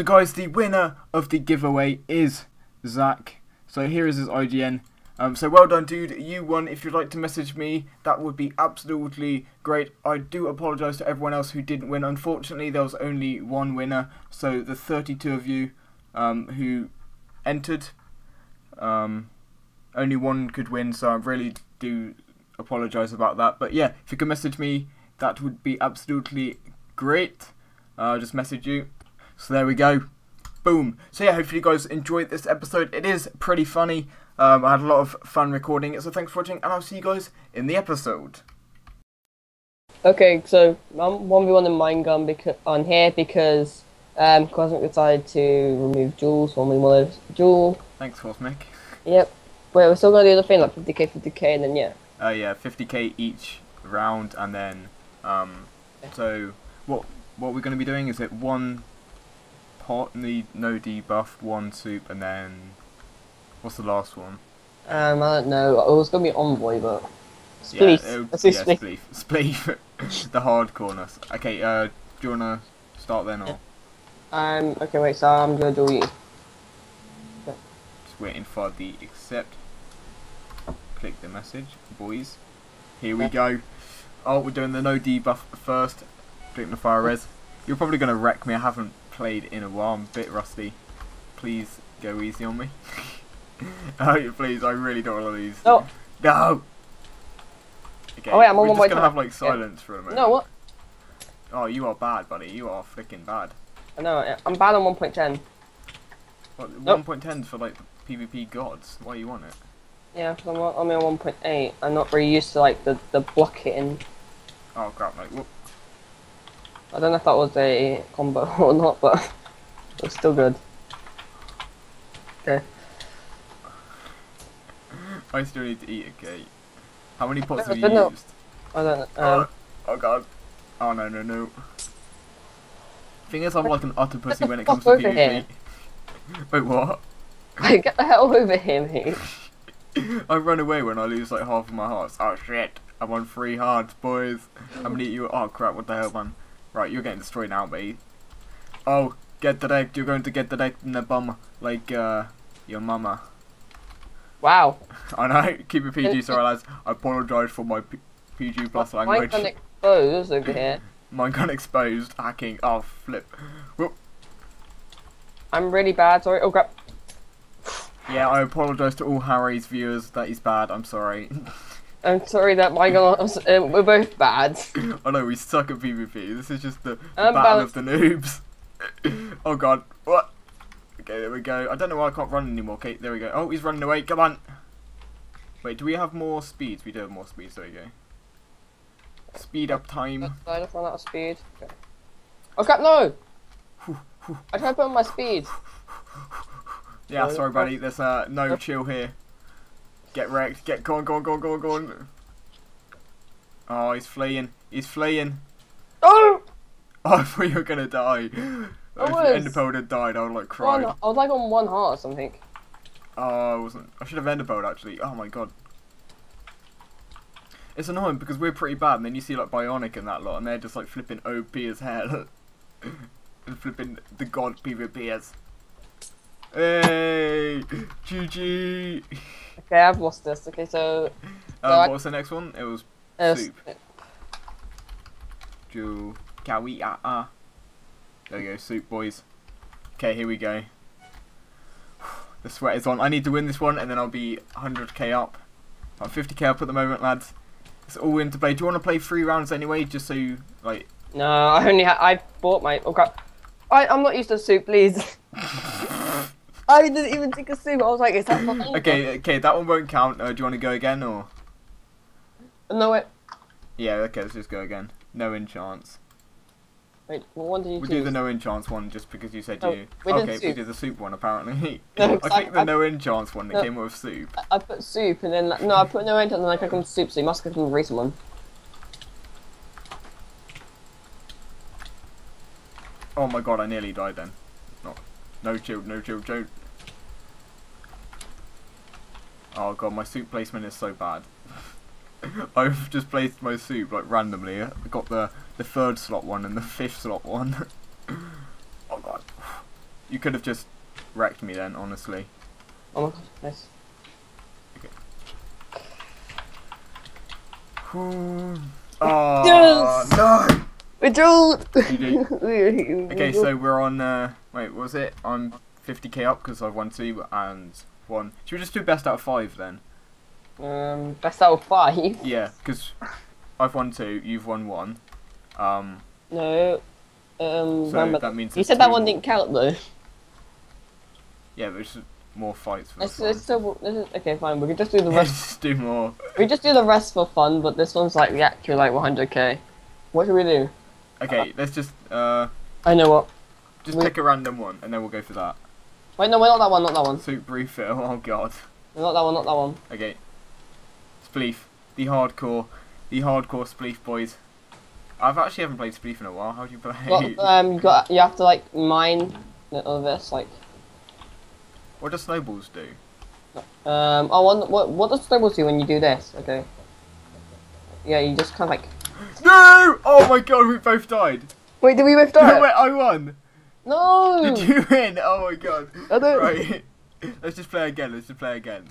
So guys, the winner of the giveaway is Zach. So here is his IGN. So well done, dude, you won. If you'd like to message me, that would be absolutely great. I do apologise to everyone else who didn't win. Unfortunately, there was only one winner, so the 32 of you who entered, only one could win, so I really do apologise about that. But yeah, if you could message me, that would be absolutely great. I'll just message you. So there we go. Boom. So yeah, hopefully you guys enjoyed this episode. It is pretty funny. I had a lot of fun recording it, so thanks for watching, and I'll see you guys in the episode. Okay, so I'm 1v1 in MineGun on here because Cosmic decided to remove Jules, 1v1 of Jules. Thanks, Cosmic. Yep. Wait, we're still going to do the thing, like 50k, 50k, and then yeah. Yeah, 50k each round, and then, so what we're going to be doing is it one pot, no debuff, one soup, and then... What's the last one? I don't know. It was going to be Envoy, but... Spleef. Yeah, Spleef. Spleef. The hard corners. Okay, do you want to start then, or...? Okay, wait, so I'm going to do you. Okay. Just waiting for the accept. Click the message, boys. Here we go. Oh, we're doing the no debuff first. Click the fire res. You're probably going to wreck me. I haven't played in a while. I'm a bit rusty. Please go easy on me. Oh please, I really don't want to lose. No. No. Okay. Oh wait, I'm on my way. We're just gonna have like silence for a moment. No, what? Oh, you are bad, buddy. You are freaking bad. I know. I'm bad on 1.10. 1.10 for like PvP gods. Why you want it? Yeah, because I'm only on 1.8. I'm not really used to like the block hitting. Oh crap! Like, whoop. I don't know if that was a combo or not, but it's still good. Okay. I still need to eat a cake. How many pots have you used? I don't know. Oh god. Oh no, no, no. Thing is, I'm like an utter pussy when it comes to PvP. Wait, what? Get the hell over here, mate. I run away when I lose like half of my hearts. Oh shit. I'm on 3 hearts, boys. I'm gonna eat you. Oh crap, what the hell, man? Right, you're getting destroyed now, mate. Oh, get the deck. You're going to get the deck in the bum. Like, your mama. Wow. I know, keep it PG, sorry lads. I apologise for my PG+ language. MineGun exposed over here. MineGun exposed, hacking, oh flip. Whoop. I'm really bad, sorry, oh crap. Yeah, I apologise to all Harry's viewers that he's bad, I'm sorry. I'm sorry that MineGun, we're both bad. I know, we suck at PvP, this is just the battle of the noobs. Oh god, what? Okay, there we go. I don't know why I can't run anymore. Okay, there we go. Oh, he's running away. Come on. Wait, do we have more speeds? We do have more speeds. There we go. Speed up time. I just run out of speed. Okay. Oh, crap, no! I tried to put on my speed. Yeah, sorry, buddy. There's no chill here. Get wrecked. Get gone, gone, gone, gone, gone. Oh, he's fleeing. He's fleeing. Oh! Oh, I thought you were going to die. If Enderboard had died, I would like cry. I was like on 1 heart or something. Oh, I wasn't. I should have Enderboard actually. Oh my god. It's annoying because we're pretty bad, and then you see like Bionic and that lot, and they're just like flipping OP as hell. And flipping the god PvPers. Hey! GG! Okay, I've lost this. Okay, so. What was the next one? It was. Soup. Jewel. Kawi ah. There we go, soup boys. Okay, here we go. The sweat is on. I need to win this one and then I'll be 100k up. About 50k up at the moment, lads. It's all in to play. Do you want to play 3 rounds anyway, just so you, like... No, I only I bought my... Oh crap. I'm not used to soup, please. I didn't even think of soup. I was like, is that my thing? Okay, that one won't count. Do you want to go again, or...? No, wait. Yeah, okay, let's just go again. No enchants. Wait, what one did you do the no enchants one just because you said you. Okay, we did the soup one apparently. No, I think the no enchants one that came with soup. I put soup and then like, no, I put no enchants and then I click on soup, so you must click on the recent one. Oh my god, I nearly died then. No chill, no chill, don't. Oh god, my soup placement is so bad. I've just placed my soup like randomly. I got the 3rd slot one and the 5th slot one. Oh god. You could have just wrecked me then, honestly. Oh my god, nice. Okay. Oh, yes! No! We don't! You do? Okay, so we're on, wait, what was it? I'm 50k up because I've won 2 and 1. Should we just do best out of 5 then? Best out of 5? Yeah, because I've won 2, you've won 1. No. So that means you said that one didn't count though. Yeah, there's more fights for this one. Okay, fine. We can just do the rest. Just do more. We just do the rest for fun, but this one's like the actual like 100k. What should we do? Okay, let's just. I know what. Just pick a random one, and then we'll go for that. Wait, no, not that one. Not that one. Soup refill. Oh god. Not that one. Not that one. Okay. Spleef. The hardcore spleef boys. I've actually haven't played Spleef in a while. How do you play? Well, you have to like mine all this like. What do snowballs do? Oh, what does snowballs do when you do this? Okay. Yeah, you just kind of like. No! Oh my god, we both died. Wait, did we both die? No, wait, I won. No. Did you win? Oh my god. I don't. Right. Let's just play again. Let's just play again.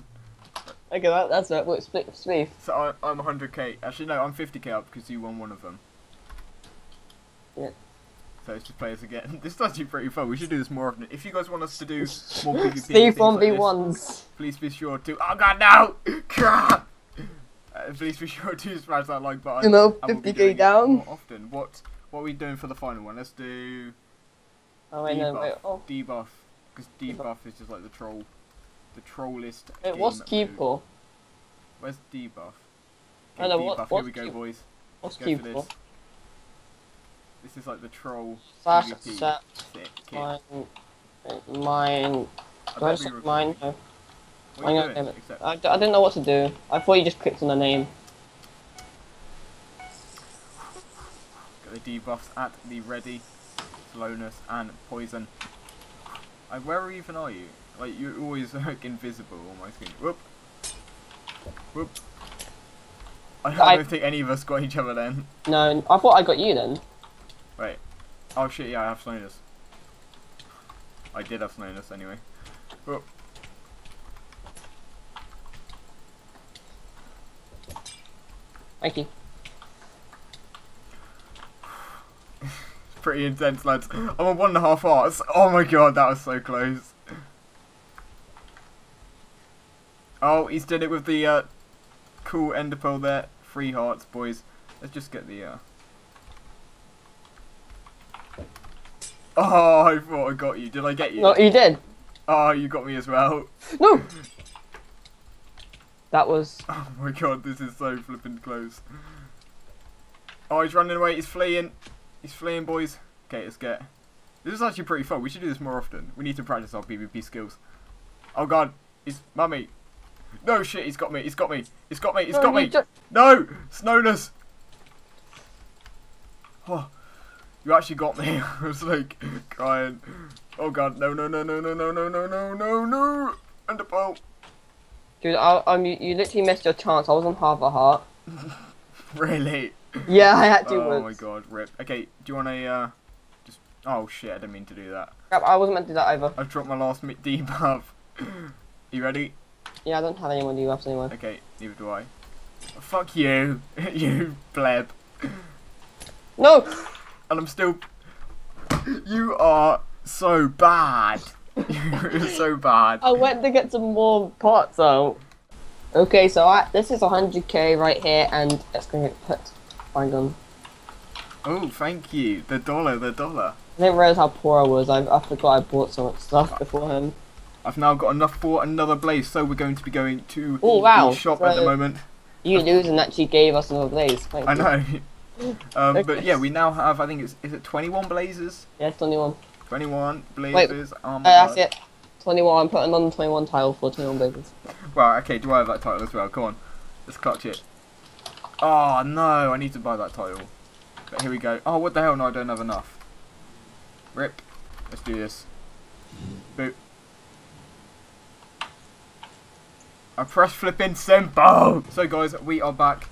Okay, that's it. Wait, Spleef. So I'm 100k. Actually, no, I'm 50k up because you won one of them. Yeah. So let's just play this again. This is actually pretty fun. We should do this more often. If you guys want us to do more PvP, Steve 1v1s. Please be sure to. Oh god, no! Please be sure to smash that like button. You know, 50k down. More often. What are we doing for the final one? Let's do. Oh wait, debuff. No, wait. Oh. Debuff, because debuff is just like the troll, the trollist. It was Keeper. Where's debuff? Okay, know, debuff. Here we go, boys. What's Keeper? This is like the troll PvP kit. Mine. Do I just say mine? No. I didn't know what to do. I thought you just clicked on the name. Got the debuffs at the ready. Slowness and poison. Where even are you? Like, you're always like invisible on my screen. Whoop. Whoop. I don't think any of us got each other then. No, I thought I got you then. Wait. Oh shit, yeah, I have slowness. I did have slowness anyway. Whoa. Thank you. It's pretty intense, lads. I'm on 1.5 hearts. Oh my god, that was so close. Oh, he's did it with the cool ender pearl there. 3 hearts, boys. Let's just get the Oh, I thought I got you. Did I get you? No, you did. Oh, you got me as well. No! That was... Oh my god, this is so flippin' close. Oh, he's running away. He's fleeing. He's fleeing, boys. Okay, let's get... This is actually pretty fun. We should do this more often. We need to practice our PvP skills. Oh god. He's... Mummy. No, shit. He's got me. He's got me. He's got me. He's got me. Just... No! Snowness. Oh. You actually got me. I was like crying. Oh god, no, no, no, no, no, no, no, no, no, no, no. And a bow. Dude, you literally missed your chance. I was on 1/2 a heart. Really? Yeah, I had 2 words. Oh my god, rip. Okay, do you want to just? Oh shit, I didn't mean to do that. I wasn't meant to do that either. I've dropped my last debuff. You ready? Yeah, I don't have any more debuffs anymore. Okay, neither do I. Oh, fuck you, you pleb. No. And I'm still. You are so bad. You're so bad. I went to get some more pots out. Okay, so this is 100k right here, and it's going to get put. Fine gun. Oh, thank you. The dollar. I didn't realize how poor I was. I forgot I bought so much stuff beforehand. I've now got enough for another blaze, so we're going to be going to the shop at the moment. You losing actually gave us another blaze. Thank you. I know. Okay. But yeah, we now have, I think is it 21 blazers? Yeah, 21. 21 blazers. Wait, that's it. 21, I'm putting on the 21 tile for 21 blazers. Well, okay, do I have that title as well? Come on, let's clutch it. Oh no, I need to buy that title. But here we go. Oh, what the hell, no, I don't have enough. Rip. Let's do this. Boop. I press flipping simple! So guys, we are back.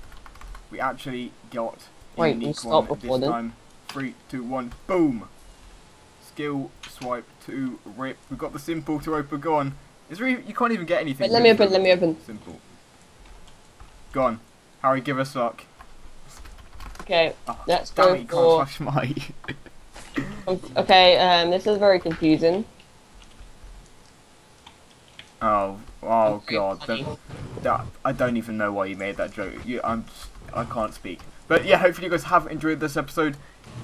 We actually got... Wait, we'll stop before then. 3, 2, 1, boom! skill swipe to rip. We've got the simple to open. Go on. It's really, you can't even get anything. Wait, let me open. Simple. Go on. Harry, give us luck. Okay, oh, let's go it, for... Okay, this is very confusing. Oh god. I don't even know why you made that joke. I can't speak. But yeah, hopefully you guys have enjoyed this episode.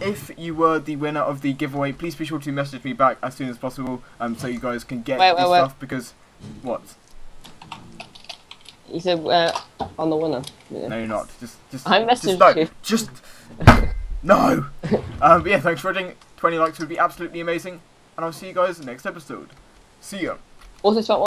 If you were the winner of the giveaway, please be sure to message me back as soon as possible, so you guys can get this stuff, because... What? You said, on the winner. Yeah. No, you're not. Just I messaged you. Just... No! But yeah, thanks for watching. 20 likes would be absolutely amazing, and I'll see you guys in the next episode. See ya. Also,